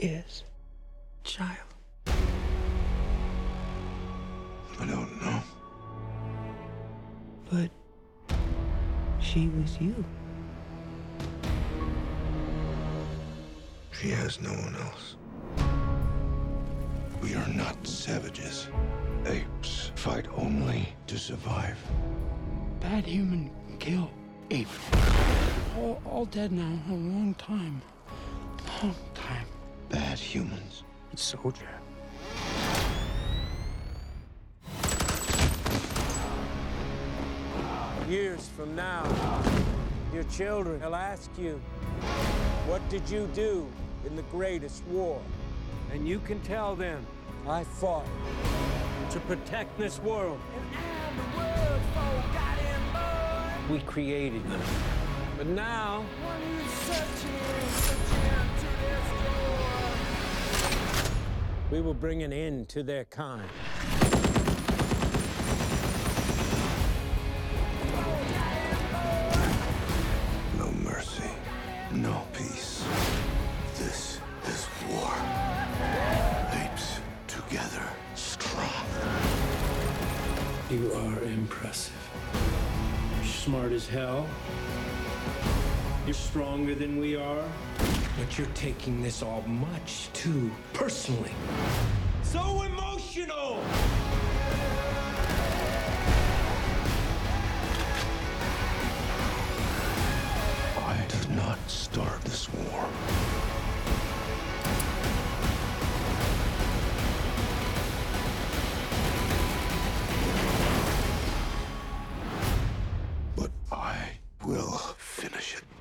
is child? I don't know. But she was you. She has no one else. We are not savages. Apes fight only to survive. Bad human kill ape. All dead now, a long time. Long time. Bad humans. It's soldier. Years from now, your children will ask you, what did you do in the greatest war? And you can tell them, I fought to protect this world. And I'm the world's most goddamn boy. We created them. But now, what are you searching to this door? We will bring an end to their kind. No mercy, no peace. This is war. Apes together, strong. You are impressive. You're smart as hell. You're stronger than we are, but you're taking this all much too personally. So emotional! I did not start this war. But I will finish it.